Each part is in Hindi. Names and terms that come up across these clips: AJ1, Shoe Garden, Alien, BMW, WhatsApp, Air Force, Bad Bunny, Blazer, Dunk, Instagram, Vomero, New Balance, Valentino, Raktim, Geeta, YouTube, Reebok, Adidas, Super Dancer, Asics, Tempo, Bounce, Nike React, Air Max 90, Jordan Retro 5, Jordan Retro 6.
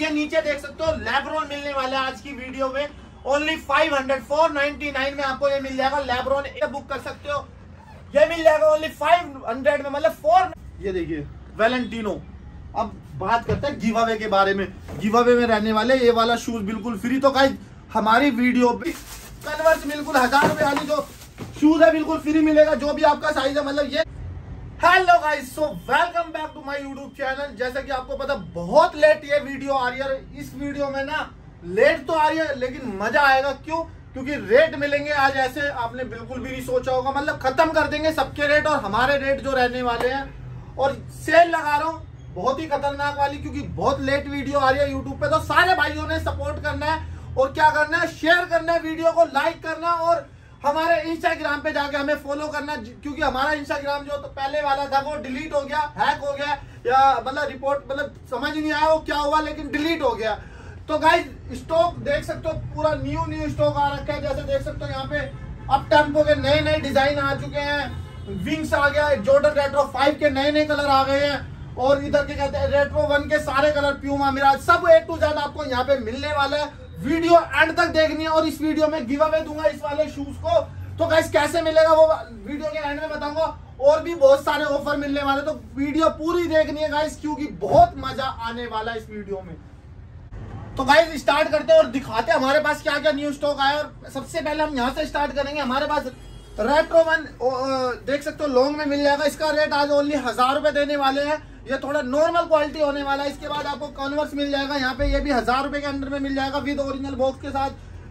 ये नीचे देख सकते हो लेब्रॉन मिलने वाला है आज की वीडियो में ओनली 499 में आपको ये मिल जाएगा। लेब्रॉन बुक कर सकते हो, ये मिल जाएगा ओनली 500 में, मतलब 4। ये देखिए वैलेंटिनो। अब बात करते हैं गिव अवे के बारे में। गिव अवे में रहने वाले ये वाला शूज बिल्कुल फ्री। तो गाइस हमारी वीडियो पे कन्वर्स बिल्कुल 1000 रुपए वाली जो शूज है बिल्कुल फ्री मिलेगा, जो भी आपका साइज है, मतलब ये। Hello guys, so welcome back to my YouTube channel. जैसा कि आपको पता बहुत लेट ये वीडियो आ रही है। इस वीडियो में ना लेट तो आ रही है लेकिन मजा आएगा। क्यों? क्योंकि रेट मिलेंगे आज ऐसे आपने बिल्कुल भी नहीं सोचा होगा, मतलब खत्म कर देंगे सबके रेट और हमारे रेट जो रहने वाले हैं। और सेल लगा रहा हूँ बहुत ही खतरनाक वाली, क्योंकि बहुत लेट वीडियो आ रही है यूट्यूब पे। तो सारे भाइयों ने सपोर्ट करना है और क्या करना है, शेयर करना है, वीडियो को लाइक करना और हमारे इंस्टाग्राम पे जाके हमें फॉलो करना, क्योंकि हमारा इंस्टाग्राम जो तो पहले वाला था वो डिलीट हो गया, हैक हो गया या मतलब रिपोर्ट, मतलब समझ नहीं आया वो क्या हुआ, लेकिन डिलीट हो गया। तो गाइस स्टॉक देख सकते हो पूरा न्यू स्टॉक आ रखा है। जैसे देख सकते हो यहाँ पे अब टेम्पो के नए डिजाइन आ चुके हैं, विंग्स आ गया, जॉर्डन रेट्रो 5 के नए कलर आ गए हैं और इधर के कहते हैं रेट्रो 1 के सारे कलर, प्यूमा मिराज, सब A to Z आपको यहाँ पे मिलने वाला है। वीडियो एंड तक देखनी है और इस वीडियो में गिव अवे दूंगा इस वाले शूज को। तो गाइस कैसे मिलेगा वो वीडियो के एंड में बताऊंगा और भी बहुत सारे ऑफर मिलने वाले, तो वीडियो पूरी देखनी है गाइस क्योंकि बहुत मजा आने वाला है इस वीडियो में। तो गाइस स्टार्ट करते हैं और दिखाते हैं हमारे पास क्या क्या न्यू स्टॉक आया। और सबसे पहले हम यहाँ से स्टार्ट करेंगे। हमारे पास रेट्रो 1 देख सकते हो लॉन्ग में मिल जाएगा। इसका रेट आज ओनली 1000 रुपए देने वाले हैं। ये थोड़ा नॉर्मल क्वालिटी होने वाला है। इसके बाद आपको कॉन्वर्स मिल जाएगा यहाँ पे, ये भी 1000 रुपए के अंदर में मिल जाएगा विद ओरिजिनल बॉक्स के साथ।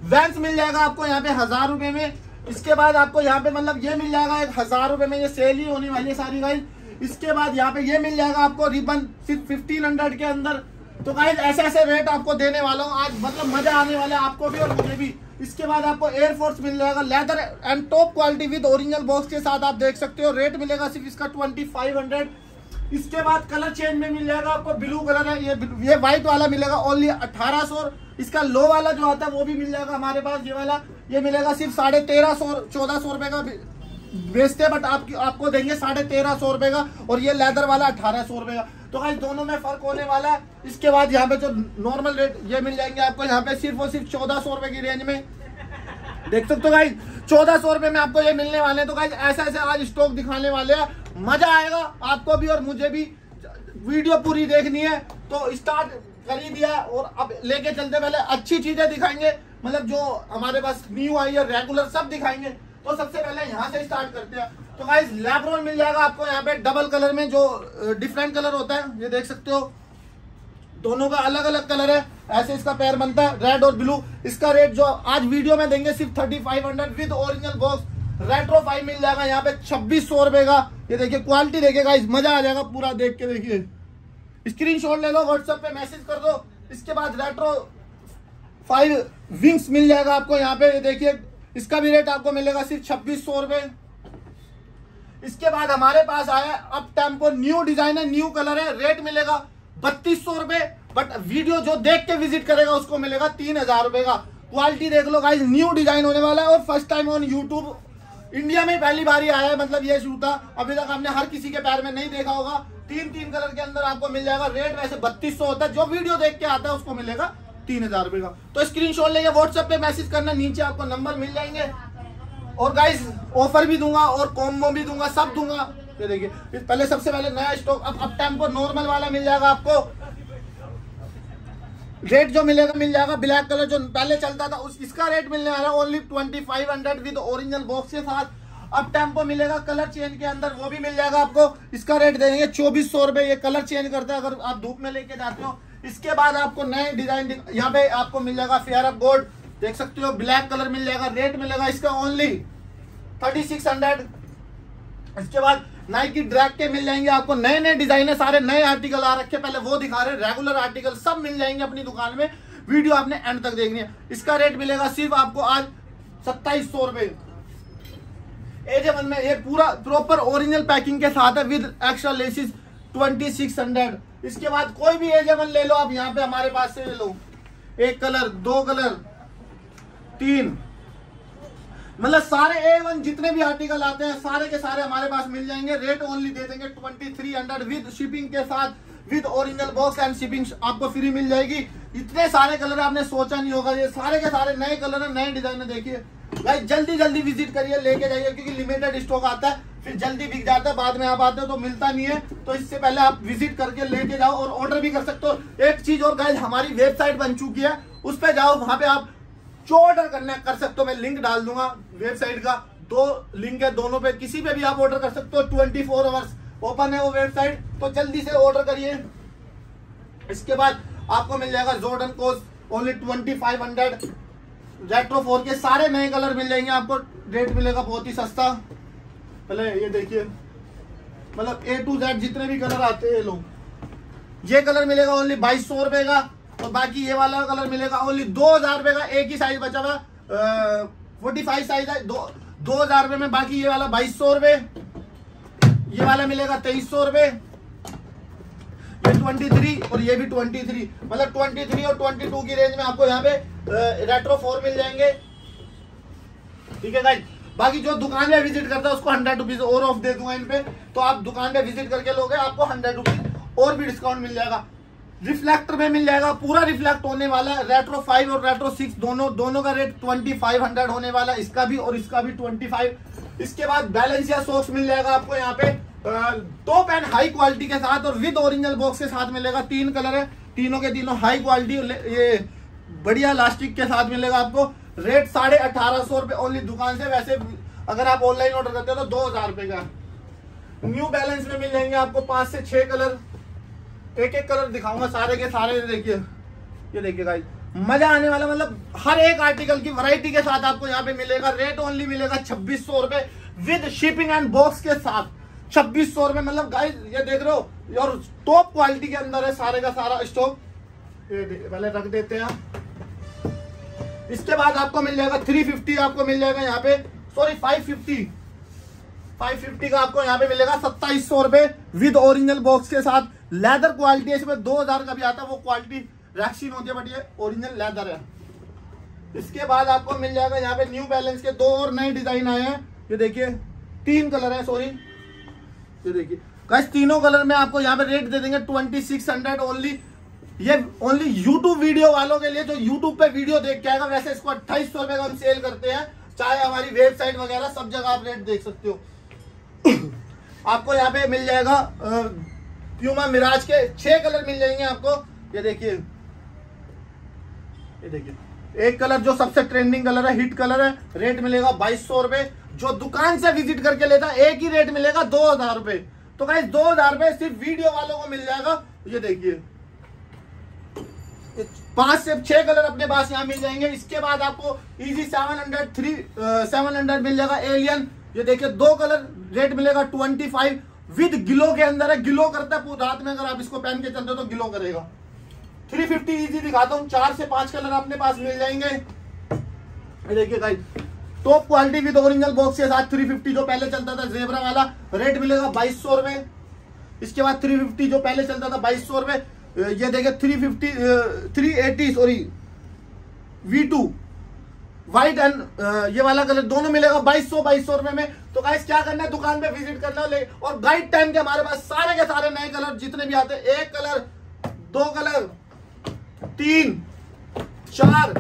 वैंस मिल जाएगा आपको यहाँ पे 1000 रुपए में। इसके बाद आपको यहाँ पे मतलब ये मिल जाएगा 1000 रुपए में, ये सेल ही होने वाली है सारी गाइज। इसके बाद यहाँ पे ये मिल जाएगा आपको रिबन सिर्फ 1500 के अंदर। तो गाइज ऐसे ऐसे रेट आपको देने वाला हूँ आज, मतलब मजा आने वाला है आपको भी और मुझे भी। इसके बाद आपको एयरफोर्स मिल जाएगा leather and top quality with original box के साथ, आप देख सकते हो। रेट मिलेगा सिर्फ इसका 2500। इसके बाद कलर चेंज में मिल जाएगा आपको, ब्लू कलर है, ये व्हाइट वाला मिलेगा ओनली 1800। इसका लो वाला जो आता है वो भी मिल जाएगा हमारे पास, ये वाला, ये मिलेगा सिर्फ 1350 1400 रुपए का बेचते हैं, बट आपको देंगे 1350 रुपए का। और ये लेदर वाला 1800 रुपए का। तो गाइस दोनों में फर्क होने वाला है। इसके बाद यहाँ पे जो नॉर्मल रेट ये मिल जाएंगे आपको यहाँ पे सिर्फ और सिर्फ 1400 रुपए की रेंज में, देख सकते हो गाइस। 1400 रुपए में आपको ये मिलने वाले हैं। तो गाइस ऐसे ऐसे आज स्टॉक दिखाने वाले हैं, मजा आएगा आपको भी और मुझे भी। वीडियो पूरी देखनी है तो स्टार्ट कर ही दिया। और अब लेके चलते, पहले अच्छी चीजें दिखाएंगे, मतलब जो हमारे पास न्यू आई है रेगुलर सब दिखाएंगे। तो सबसे पहले यहाँ से स्टार्ट करते हैं। तो गाइस लेब्रॉन मिल जाएगा आपको यहाँ पे डबल कलर में, जो डिफरेंट कलर होता है, ये देख सकते हो दोनों का अलग अलग कलर है, ऐसे इसका पैर बनता है रेड और ब्लू। इसका रेट जो आज वीडियो में देंगे सिर्फ 3500 विद ओरिजिनल बॉक्स। रेट्रो 5 मिल जाएगा यहाँ पे 2600 रुपए का। ये देखिए क्वालिटी देखेगा इस, मजा आ जाएगा पूरा देख के। देखिए स्क्रीनशॉट ले लो, व्हाट्सएप पे मैसेज कर दो। इसके बाद रेट्रो 5 विंग्स मिल जाएगा आपको यहाँ पे, ये देखिए इसका भी रेट आपको मिलेगा सिर्फ 2600 रुपए। इसके बाद हमारे पास आया अब टेम्पो, न्यू डिजाइन है, न्यू कलर है, रेट मिलेगा 3200 रुपए, बट वीडियो जो देख के विजिट करेगा उसको मिलेगा 3000 रुपए का। क्वालिटी देख लो गाइज, न्यू डिजाइन होने वाला है और first time on YouTube, India में पहली बार ही आया है, मतलब ये जूता अभी तक हमने हर किसी के पैर में नहीं देखा होगा। तीन कलर के अंदर आपको मिल जाएगा। रेट वैसे 3200 होता है, जो वीडियो देख के आता है उसको मिलेगा 3000 रुपए का। तो स्क्रीनशॉट लेके व्हाट्सएप पे मैसेज करना, नीचे आपको नंबर मिल जाएंगे। और गाइज ऑफर भी दूंगा और कॉम्बो भी दूंगा, सब दूंगा। ये देखिए पहले सबसे पहले नया स्टॉक अब टेम्पो नॉर्मल वाला मिल जाएगा आपको। रेट जो मिलेगा मिल जाएगा ब्लैक कलर जो पहले चलता था इसका रेट मिलने वाला है ओनली 2500 विद ओरिजिनल बॉक्स के साथ। अब टेम्पो मिलेगा कलर चेंज के अंदर, वो भी मिल जाएगा आपको। इसका रेट देंगे 2400 रुपए, ये कलर चेंज करता है अगर आप धूप में लेके जाते हो। इसके बाद आपको नए डिजाइन यहाँ पे आपको मिल जाएगा फेयर अप गोल्ड, देख सकते हो ब्लैक कलर मिल जाएगा। रेट मिलेगा इसका ओनली 3600। इसके बाद नाइकी ड्रैग के मिल जाएंगे आपको, नए डिजाइन है, सारे नए आर्टिकल आ रखे, पहले वो दिखा रहे, रेगुलर आर्टिकल सब मिल जाएंगे अपनी दुकान में। वीडियो आपने एंड तक देखनी है। इसका रेट मिलेगा सिर्फ आपको आज 2700 रुपए। AJ1 में ये पूरा प्रॉपर ओरिजिनल पैकिंग के साथ है विद एक्स्ट्रा लेसिस 2600। इसके बाद कोई भी AJ1 ले लो आप यहाँ पे हमारे पास से ले लो, एक कलर, दो कलर, तीन, मतलब सारे A1 जितने भी आर्टिकल आते हैं सारे के सारे हमारे पास मिल जाएंगे। रेट ओनली दे देंगे 2300 विद शिपिंग के साथ। With original box and shipping आपको फ्री मिल जाएगी। इतने सारे कलर आपने सोचा नहीं होगा, ये सारे के सारे नए कलर है, नए डिजाइन है। देखिए भाई जल्दी जल्दी विजिट करिए, लेके जाइए, क्योंकि लिमिटेड स्टॉक आता है, फिर जल्दी बिक जाता है, बाद में आप आते हो तो मिलता नहीं है। तो इससे पहले आप विजिट करके लेके जाओ और ऑर्डर भी कर सकते हो। एक चीज और गाइस, हमारी वेबसाइट बन चुकी है, उस पर जाओ, वहां पे आप जो ऑर्डर करना कर सकते हो। मैं लिंक डाल दूंगा वेबसाइट का, दो लिंक है, दोनों पे किसी पे भी आप ऑर्डर कर सकते हो। 24 आवर्स ओपन है वो वेबसाइट, तो जल्दी से ऑर्डर करिए। इसके बाद आपको मिल जाएगा जॉर्डन कोस ओनली 2500 रेट्रो 4 के सारे नए कलर मिल जाएंगे आपको, रेट मिलेगा बहुत ही सस्ता। पहले ये देखिए, मतलब A to Z जितने भी कलर आते हैं लोग, ये कलर मिलेगा ओनली 2200 रुपए का, और बाकी ये वाला कलर मिलेगा ओनली 2000 रुपए का। एक ही साइज बचा हुआ, 45 साइज है, 2000 रुपए में। बाकी ये वाला 2200 रुपए, ये वाला मिलेगा 2300 रुपए, 23 और ये भी 23, मतलब 23 और 22 की रेंज में आपको यहाँ पे रेट्रो 4 मिल जाएंगे। ठीक है गाइस, बाकी जो दुकान पे विजिट करता है उसको 100 रुपीज और ऑफ दे दूंगा इन पे, तो आप दुकान पे विजिट करके लोगे, आपको 100 रुपीज और भी डिस्काउंट मिल जाएगा। रिफ्लेक्टर में मिल जाएगा, पूरा रिफ्लेक्ट होने वाला है। रेट्रो 5 और रेट्रो 6 दोनों का रेट 2500 होने वाला, इसका भी और इसका भी 25। इसके बाद बैलेंस या सॉक्स मिल जाएगा आपको यहाँ पे, दो पैन हाई क्वालिटी के साथ और विद ओरिजिनल बॉक्स के साथ मिलेगा। तीन कलर है, तीनों के तीनों हाई क्वालिटी, ये बढ़िया लास्टिक के साथ मिलेगा आपको। रेट 1850 रुपए ओनली दुकान से, वैसे अगर आप ऑनलाइन ऑर्डर करते हो तो 2000 रुपए का। न्यू बैलेंस में मिल जाएंगे आपको 5 से 6 कलर, एक एक कलर दिखाऊंगा सारे के सारे। देखिए, ये देखिए गाइस, मजा आने वाला, मतलब हर एक आर्टिकल की वैरायटी के साथ आपको यहाँ पे मिलेगा। रेट ओनली मिलेगा 2600 रुपए विद शिपिंग एंड बॉक्स के साथ, 2600 रुपए। मतलब गाइस ये देख रहे हो, और टॉप क्वालिटी के अंदर है सारे का सारा स्टॉक। पहले रख देते हैं। इसके बाद आपको मिल जाएगा 350, आपको मिल जाएगा यहाँ पे, सॉरी 550 का आपको यहाँ पे मिलेगा 2700 रुपए विद ओरिजिनल बॉक्स के साथ। लेदर क्वालिटी है, इसमें 2000 का भी आता है, वो क्वालिटी रैक्सिन होती है, बट ये ओरिजिनल लेदर है। इसके बाद आपको मिल जाएगा यहाँ पे न्यू बैलेंस के दो और नए डिजाइन आए हैं। ये देखिए, तीन कलर है, सॉरी ये देखिए गाइस, तीनों कलर में आपको यहाँ पे रेट दे देंगे 2600 ओनली। ये ओनली YouTube वीडियो वालों के लिए, जो YouTube पे वीडियो देख के आएगा। वैसे इसको 2800 रुपए का हम सेल करते हैं, चाहे हमारी वेबसाइट वगैरह सब जगह आप रेट देख सकते हो। आपको यहाँ पे मिल जाएगा प्यूमा मिराज के 6 कलर मिल जाएंगे आपको। ये देखिए, ये देखिए, एक कलर जो सबसे ट्रेंडिंग कलर है, हिट कलर है, रेट मिलेगा 2200 रुपए। जो दुकान से विजिट करके लेता है एक ही रेट मिलेगा 2000 रुपए। तो गाइस 2000 रुपए सिर्फ वीडियो वालों को मिल जाएगा। ये देखिए, 5 से 6 कलर अपने पास यहाँ मिल जाएंगे। इसके बाद आपको इजी 700 मिल जाएगा एलियन। ये देखिए, 2 कलर, रेट मिलेगा 25 विद गिलो के अंदर है। गिलो करता है पूरी रात में, अगर आप इसको पहन के चलते हो तो गिलो करेगा। 350 इजी दिखाता हूँ, 4 से 5 कलर अपने पास मिल जाएंगे। ये देखिए guys, top quality with original box के साथ 350 जो पहले चलता था जेब्रा वाला, रेट मिलेगा 2200 रुपए। इसके बाद 350 जो पहले चलता था 2200 रुपए। ये देखिए 380, सॉरी V2 व्हाइट एंड ये वाला कलर, दोनों मिलेगा 2200 रुपए में। तो गाइस क्या करना है, दुकान पे विजिट करना है। और गाइड टाइम के हमारे पास सारे के सारे नए कलर जितने भी आते हैं, 1 कलर 2 कलर 3 4।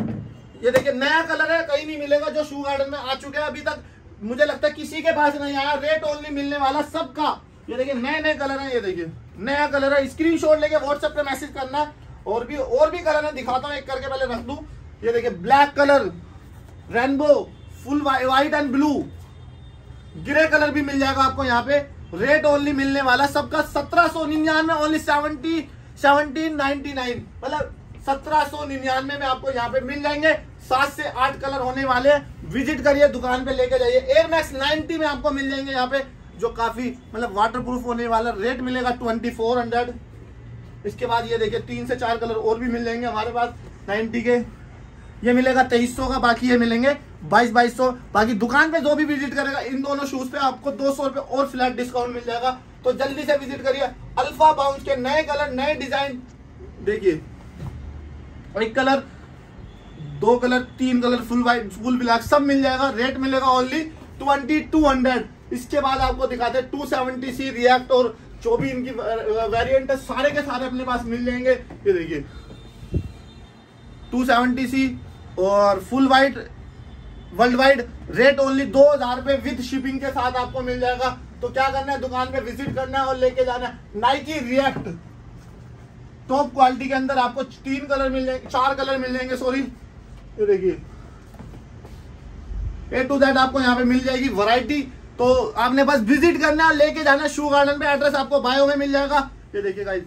ये देखिए, नया कलर है, कहीं नहीं मिलेगा, जो शू गार्डन में आ चुके हैं। अभी तक मुझे लगता है किसी के पास नहीं आया। रेट ओनली मिलने वाला सबका। ये देखिए, नए नए कलर है, ये देखिए नया कलर है। स्क्रीनशॉट लेके व्हाट्सएप पे मैसेज करना। और भी कलर है, दिखाता हूँ एक करके, पहले रख दू। ये देखिए, black colour, rainbow, full white and blue, grey colour भी मिल जाएगा आपको यहाँ पे। रेट ओनली मिलने वाला सबका 1799 ओनली 1799, मतलब 1799 में आपको यहाँ पे मिल जाएंगे। 7 से 8 कलर होने वाले, विजिट करिए, दुकान पे लेके जाइए। एयर मैक्स 90 में आपको मिल जाएंगे यहाँ पे, जो काफी मतलब वाटरप्रूफ होने वाला, रेट मिलेगा 2400। इसके बाद ये देखिए, 3 से 4 कलर और भी मिल जाएंगे हमारे पास 90 के। ये मिलेगा 2300 का, बाकी ये मिलेंगे 2200। बाकी दुकान पे जो भी विजिट करेगा, इन दोनों शूज पे आपको 200 रुपए और फ्लैट डिस्काउंट मिल जाएगा। तो जल्दी से विजिट करिए। अल्फा बाउंस के नए कलर, नए डिजाइन, देखिए 1 colour 2 colour 3 colour full white, full black सब मिल जाएगा। रेट मिलेगा ओनली 2200। इसके बाद आपको दिखाते हैं 270 सी रिएक्ट और जो भी इनकी वेरिएंट है सारे के सारे अपने पास मिल जाएंगे। ये देखिए 270C और full white world wide rate only 2000 रुपए विद शिपिंग के साथ आपको मिल जाएगा। तो क्या करना है, दुकान पे विजिट करना है और लेके जाना है। नाइकी रिएक्ट टॉप क्वालिटी के अंदर आपको 3 कलर मिल जाएंगे, 4 कलर मिल जाएंगे सॉरी। ये देखिए A to Z आपको यहाँ पे मिल जाएगी वैरायटी। तो आपने बस विजिट करना है, लेके जाना है शू गार्डन पे। एड्रेस आपको बायो में मिल जाएगा। ये देखिए गाइस,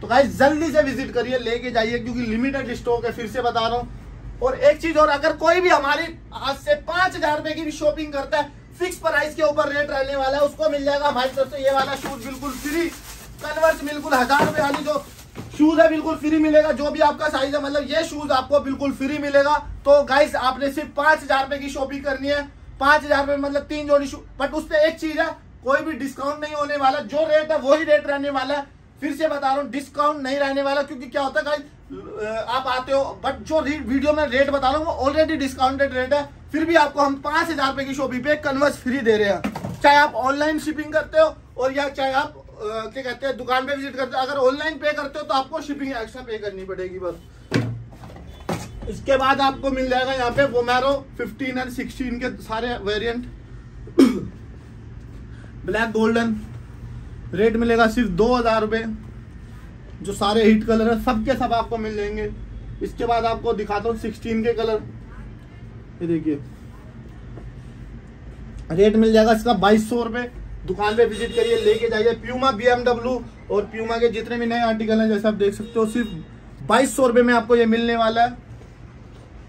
तो गाइस जल्दी से विजिट करिए, लेके जाइए क्योंकि लिमिटेड स्टॉक है, फिर से बता रहा हूँ। और एक चीज और, अगर कोई भी हमारी आज से 5000 रुपए की भी शॉपिंग करता है, फिक्स प्राइस के ऊपर रेट रहने वाला है, उसको मिल जाएगा हमारी तरफ से ये वाला शूज बिल्कुल फ्री। कन्वर्स बिल्कुल 1000 रुपए वाली जो शूज है बिल्कुल फ्री मिलेगा, जो भी आपका साइज है, मतलब ये शूज आपको बिल्कुल फ्री मिलेगा। तो गाइस आपने सिर्फ 5000 रुपए की शॉपिंग करनी है, 5000 रुपए मतलब 3 जोड़ी शूज। बट उस पर एक चीज है, कोई भी डिस्काउंट नहीं होने वाला, जो रेट है वही रेट रहने वाला है। फिर से बता रहा हूँ, डिस्काउंट नहीं रहने वाला, क्योंकि क्या होता है गाइस, आप आते हो बट जो वीडियो में रेट बता रहा हूँ वो ऑलरेडी डिस्काउंटेड रेट है, फिर भी आपको हम 5000 रुपए की शॉपिंग पे कन्वर्स फ्री दे रहे हैं। चाहे आप ऑनलाइन शिपिंग करते हो और या चाहे आप क्या कहते हैं दुकान पे विजिट करते हो। अगर ऑनलाइन पे करते हो तो आपको शिपिंग एक्स्ट्रा पे करनी पड़ेगी बस। इसके बाद आपको मिल जाएगा यहाँ पे वोमेरो 15 और 16 के सारे वेरिएंट, ब्लैक गोल्डन, रेट मिलेगा सिर्फ 2000 रुपये। जो सारे हिट कलर है सब के सब आपको मिल जाएंगे। इसके बाद आपको दिखाता हूँ 16 के कलर। ये देखिए रेट मिल जाएगा इसका 2200 रुपये। दुकान पे विजिट करिए, लेके जाइए। प्यूमा BMW और प्यूमा के जितने भी नए आर्टिकल हैं, जैसे आप देख सकते हो, सिर्फ 2200 रुपये में आपको ये मिलने वाला है।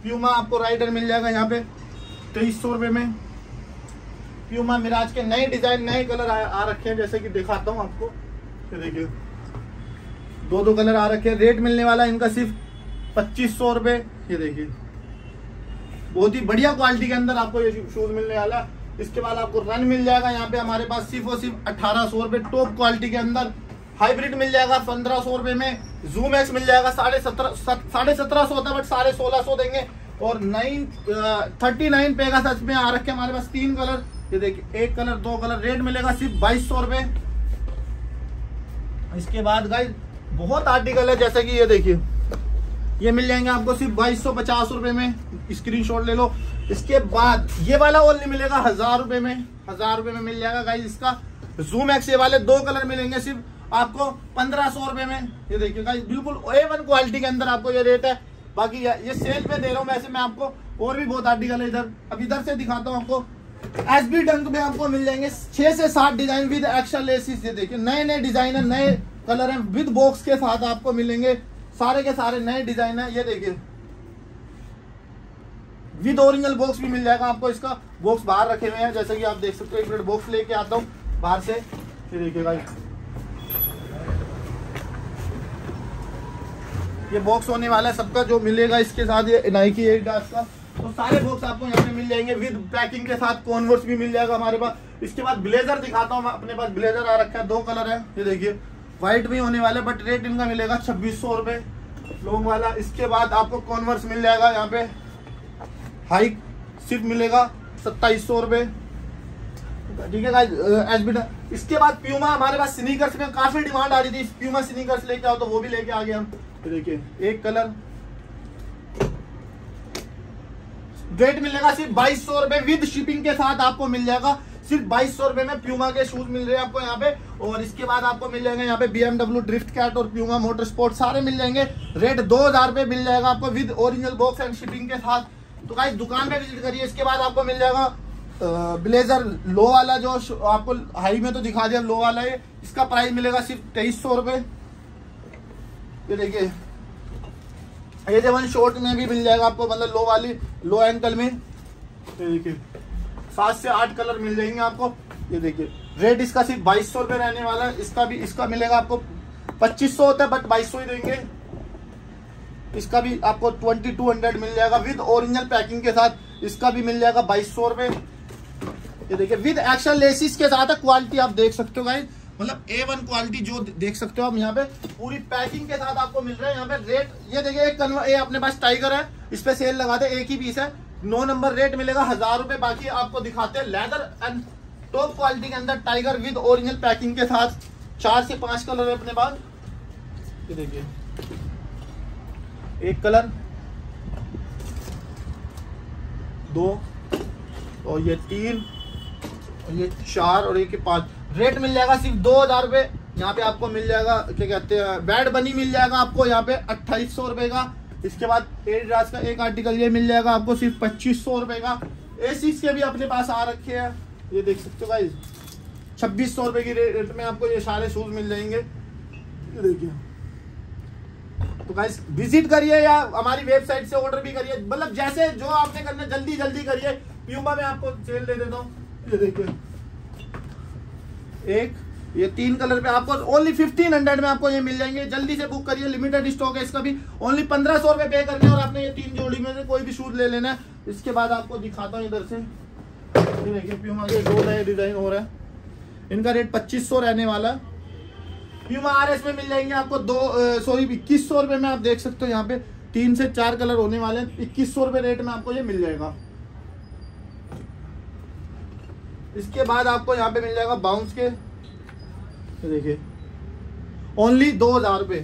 प्यूमा आपको राइडर मिल जाएगा यहाँ पे 2300 रुपये में। प्यूमा मिराज के नए डिजाइन, नए कलर आ रखे हैं, जैसे कि दिखाता हूँ आपको। ये देखिए 2-2 कलर आ रखे हैं। रेट मिलने वाला है इनका सिर्फ 2500 रुपये। ये देखिए बहुत ही बढ़िया क्वालिटी के अंदर आपको ये शूज मिलने वाला है। इसके बाद आपको रन मिल जाएगा यहाँ पे हमारे पास सिर्फ और सिर्फ 1800 रुपये टॉप क्वालिटी के अंदर। हाइब्रिड मिल जाएगा 1500 रुपये में। जूम एक्स मिल जाएगा 1750 होता है बट 1650 देंगे। और 39 पेगा सच में आ रखे हमारे पास 3 कलर। ये देखिए 1 कलर 2 कलर, रेट मिलेगा सिर्फ 2200 रुपये। इसके बाद गाइस बहुत आर्टिकल है, जैसे कि ये देखिए, ये मिल जाएंगे आपको सिर्फ 2250 रुपये में, स्क्रीनशॉट ले लो। इसके बाद ये वाला ओनली मिलेगा 1000 रुपये में, 1000 रुपये में मिल जाएगा गाइस इसका जूम एक्स। ये वाले 2 कलर मिलेंगे सिर्फ आपको 1500 रुपये में। ये देखिए गाइस बिल्कुल A1 क्वालिटी के अंदर आपको ये रेट है। बाकी ये सेल पे दे रहा हूँ वैसे मैं आपको। और भी बहुत आर्टिकल है इधर। अब इधर से दिखाता हूँ आपको। SB डंक में आपको मिल जाएंगे 6 से 7 डिजाइन विद एक्स्ट्रा लेसिस। ये देखिए नए नए डिजाइन है, नए कलर है, विद बॉक्स के साथ आपको मिलेंगे सारे के सारे नए डिजाइन है। ये देखिए विद ओरिजिनल बॉक्स भी मिल जाएगा आपको। इसका बॉक्स बाहर रखे हुए हैं, जैसे कि आप देख सकते हो। 1 मिनट बॉक्स लेके आता हूँ बाहर से। ये देखिए भाई ये बॉक्स होने वाला है सबका, जो मिलेगा इसके साथ ये नाइकी एडिडास का। तो सारे बॉक्स आपको यहाँ पे मिल जाएंगे विद पैकिंग के साथ। कॉन्वर्स भी मिल जाएगा हमारे पास। इसके बाद ब्लेजर दिखाता हूँ। अपने पास ब्लेजर आ रखा है, 2 कलर है। ये देखिए व्हाइट भी होने वाला है बट रेट इनका मिलेगा 2600 रुपये लॉन्ग वाला। इसके बाद आपको कॉन्वर्स मिल जाएगा यहाँ पे हाइक, सिर्फ मिलेगा 2700 रुपये, ठीक है गाइस एसबी। इसके बाद प्यूमा हमारे पास स्नीकर्स में काफी डिमांड आ रही थी, प्यूमा स्नीकर्स लेके आओ, तो वो भी लेके आ गए हम। देखिए 1 कलर, रेट मिलेगा सिर्फ 2200 रुपये विद शिपिंग के साथ आपको मिल जाएगा। सिर्फ 2200 रुपये में प्यूमा के शूज मिल रहे हैं आपको यहाँ पे। और इसके बाद आपको मिल जाएंगे यहाँ पे BMW ड्रिफ्ट कैट और प्यूमा मोटर स्पोर्ट, सारे मिल जाएंगे। रेट 2000 रुपये मिल जाएगा आपको with original box and shipping के साथ। तो गाइस दुकान पे विजिट करिए। इसके बाद आपको मिल जाएगा ब्लेजर लो वाला, जो आपको हाई में तो दिखा दिया, लो वाला है। इसका प्राइस मिलेगा सिर्फ 2300 रुपये। ये देखिए ये जब शॉर्ट में भी मिल जाएगा आपको, मतलब लो वाली, लो एंकल में। ये देखिए 7 से 8 कलर मिल जाएंगे आपको। ये देखिए रेट इसका सिर्फ 2200 रुपये रहने वाला है। इसका भी, इसका मिलेगा आपको 2500 होता है बट 2200 ही देंगे। इसका भी आपको 2200 मिल जाएगा विद ओरिजिनल पैकिंग के साथ। इसका भी मिल जाएगा 2200 रुपये। ये देखिए विद एक्शन लेसिस के साथ है। क्वालिटी आप देख सकते हो गाइस, मतलब A1 क्वालिटी जो देख सकते हो आप यहाँ पे, पूरी पैकिंग के साथ आपको मिल रहा है यहाँ पे। रेट ये देखिए एक अपने पास टाइगर है, इस पे सेल लगाते, 1 ही पीस है, 9 नंबर, रेट मिलेगा 1000 रुपये। बाकी आपको दिखाते हैं लेदर एंड टॉप क्वालिटी के अंदर टाइगर विद ओरिजिनल पैकिंग के साथ 4 से 5 कलर है अपने पास। ये देखिए एक कलर, दो और ये 3 और ये 4 और ये 5। रेट मिल जाएगा सिर्फ 2000 रुपये। यहाँ पे आपको मिल जाएगा क्या कहते हैं बैड बनी मिल जाएगा आपको यहाँ पे 2800 रुपये का। इसके बाद एडिडास का एक आर्टिकल ये मिल जाएगा आपको सिर्फ 2500 रुपये का। एसिक्स के भी अपने पास आ रखे हैं, ये देख सकते हो भाई 2600 रुपये की रेट में आपको ये सारे शूज मिल जाएंगे। ये देखिए, तो गाइस विजिट करिए या हमारी वेबसाइट से ऑर्डर भी करिए, मतलब जैसे जो आपने करना जल्दी जल्दी करिए। प्यूमा में आपको सेल दे देता हूँ, ये देखिए एक ये 3 कलर पे आपको ओनली 1500 में आपको ये मिल जाएंगे। जल्दी से बुक करिए, लिमिटेड स्टॉक है इसका भी। ओनली 1500 रुपये पे करने और आपने ये 3 जोड़ी में से कोई भी शूज ले लेना है। इसके बाद आपको दिखाता हूँ इधर से, ये देखिए प्यूमा के 2 नए डिजाइन हो रहा है, इनका रेट 2500 रहने वाला है। प्यूमा आरएस में मिल जाएंगे आपको 2100 रुपये में। आप देख सकते हो यहाँ पे 3 से 4 कलर होने वाले हैं, 2100 रुपये रेट में आपको ये मिल जाएगा। इसके बाद आपको यहाँ पे मिल जाएगा बाउंस के, देखिए ओनली 2000 रुपये।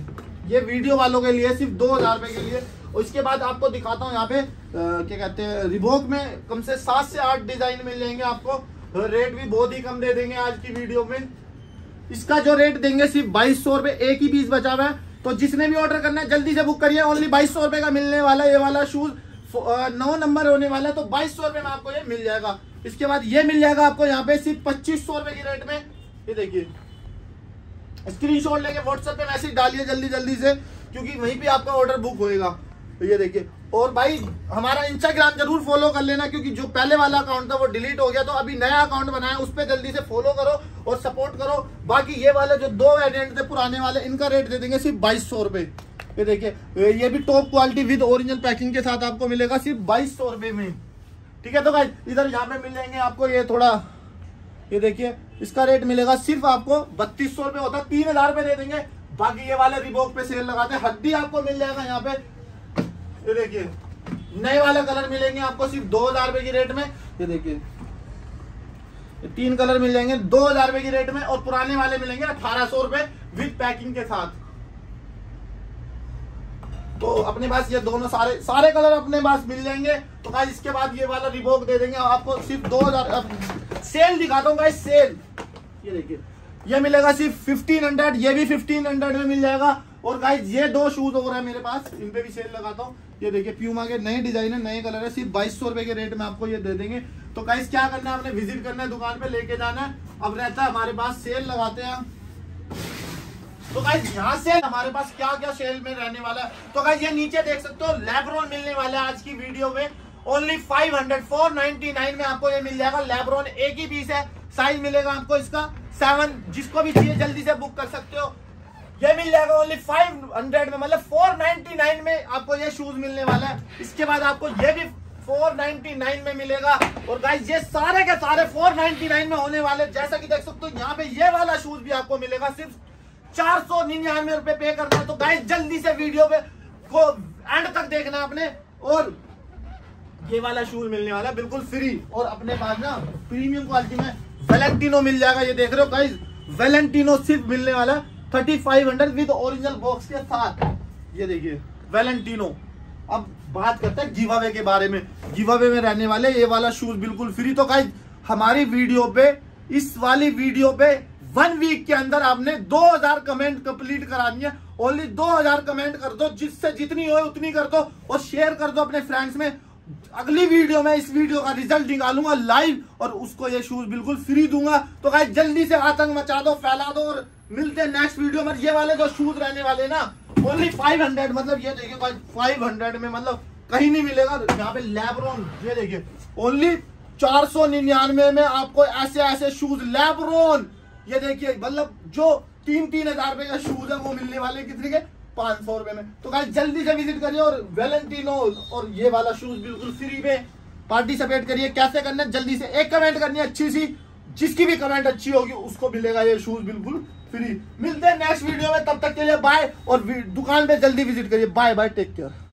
ये वीडियो वालों के लिए सिर्फ 2000 रुपये के लिए। उसके बाद आपको दिखाता हूँ यहाँ पे क्या कहते हैं रिबॉक में कम से 7 से 8 डिजाइन मिल जाएंगे आपको। रेट भी बहुत ही कम दे देंगे आज की वीडियो में। इसका जो रेट देंगे सिर्फ 2200 रुपये, एक ही पीस बचा हुआ है। तो जिसने भी ऑर्डर करना है जल्दी से बुक करिए। ओनली 2200 रुपये का मिलने वाला ये वाला शूज, 9 नंबर होने वाला है, तो 2200 रुपये में आपको ये मिल जाएगा। इसके बाद ये मिल जाएगा आपको यहाँ पे सिर्फ 2500 रुपये की रेट में। ये देखिए स्क्रीनशॉट लेके व्हाट्सएप पे मैसेज डालिए जल्दी जल्दी से, क्योंकि वहीं पे आपका ऑर्डर बुक होएगा। तो ये देखिए, और भाई हमारा इंस्टाग्राम जरूर फॉलो कर लेना, क्योंकि जो पहले वाला अकाउंट था वो डिलीट हो गया, तो अभी नया अकाउंट बनाया, उस पर जल्दी से फॉलो करो और सपोर्ट करो। बाकी ये वाले जो 2 वेरिएंट थे पुराने वाले, इनका रेट दे देंगे सिर्फ 2200 रुपये। ये देखिए ये भी top quality with original packing के साथ आपको मिलेगा सिर्फ 2200 रुपये में। ठीक है, तो भाई इधर यहाँ पे मिल जाएंगे आपको ये थोड़ा, ये देखिए इसका रेट मिलेगा सिर्फ आपको 3200 रुपये होता है, 3000 रुपये दे देंगे। बाकी ये वाले रिबॉक पे सेल लगाते हैं, हड्डी आपको मिल जाएगा यहाँ पे। ये देखिए नए वाले कलर मिलेंगे आपको सिर्फ 2000 रुपये की रेट में। ये देखिए 3 कलर मिल जाएंगे 2000 रुपये की रेट में, और पुराने वाले मिलेंगे 1800 रुपये विद पैकिंग के साथ। तो अपने पास ये दोनों सारे कलर अपने पास मिल जाएंगे। तो गाइस इसके बाद ये वाला रिबॉक दे देंगे आपको सिर्फ 2000। सेल दिखाता हूँ गाइस, सेल ये देखिए ये मिलेगा सिर्फ 1500, ये भी 1500 में मिल जाएगा। और गाइस ये 2 शूज हो रहे हैं मेरे पास, इन पे भी सेल लगाता हूँ। ये देखिए प्यूमा के नए डिजाइन है, नए कलर है, सिर्फ 2200 रुपये के रेट में आपको ये दे देंगे। तो गाइस क्या करना है, आपने विजिट करना है, दुकान पे लेके जाना है। अब रहता है हमारे पास सेल लगाते हैं। तो गाइस यहाँ से हमारे पास क्या क्या सेल में रहने वाला है, तो गाइस ये नीचे देख सकते हो लेब्रॉन मिलने वाला है आज की वीडियो में। ओनली 499 में आपको ये मिल जाएगा। लेब्रॉन एक ही पीस है, साइज मिलेगा आपको इसका 7, जिसको भी चाहिए जल्दी से बुक कर सकते हो। ये मिल जाएगा ओनली 500 में, मतलब 499 में आपको ये शूज मिलने वाला है। इसके बाद आपको ये भी 499 में मिलेगा। और गाइस ये सारे के सारे 499 में होने वाले, जैसा कि देख सकते हो यहाँ पे ये वाला शूज भी आपको मिलेगा सिर्फ 499 रुपये पे करना है। तो गाइस जल्दी से वीडियो पे को एंड तक देखना आपने। और ये वाला शूज मिलने वाला है बिल्कुल फ्री, और अपने पास ना प्रीमियम क्वालिटी में वैलेंटिनो मिल जाएगा। ये देख रहे हो गाइस वैलेंटिनो सिर्फ मिलने वाला 3500 विद ओरिजिनल बॉक्स के साथ। ये देखिए वैलेंटिनो। अब बात करते हैं गिव अवे के बारे में। गिव अवे में रहने वाले ये वाला शूज बिल्कुल फ्री। तो गाइस हमारी वीडियो पे, इस वाली वीडियो पे 1 वीक के अंदर आपने 2000 कमेंट कंप्लीट करानी है। ओनली 2000 कमेंट कर दो, जिससे जितनी हो उतनी कर दो, और शेयर कर दो अपने फ्रेंड्स में। अगली वीडियो में इस वीडियो का रिजल्ट निकालूंगा लाइव, और उसको ये शूज बिल्कुल फ्री दूंगा। तो गाइस जल्दी से आतंक मचा दो, फैला दो, और मिलते हैं नेक्स्ट वीडियो में। ये वाले जो शूज रहने वाले ना ओनली 500, मतलब ये देखिए 500 में, मतलब कहीं नहीं मिलेगा। यहाँ पे लेब्रॉन ये देखिए ओनली 499 में आपको ऐसे ऐसे शूज लेब्रॉन, ये देखिए मतलब जो 3000 रुपये का शूज है वो मिलने वाले कितने के 500 रुपये में। तो गाइस जल्दी से विजिट करिए, और वैलेंटिनो और ये वाला शूज बिल्कुल फ्री में पार्टिसिपेट करिए। कैसे करना है, जल्दी से एक कमेंट करनी है अच्छी सी, जिसकी भी कमेंट अच्छी होगी उसको मिलेगा ये शूज बिल्कुल फ्री। मिलते हैं नेक्स्ट वीडियो में, तब तक के लिए बाय, और दुकान पर जल्दी विजिट करिए। Bye bye, take care.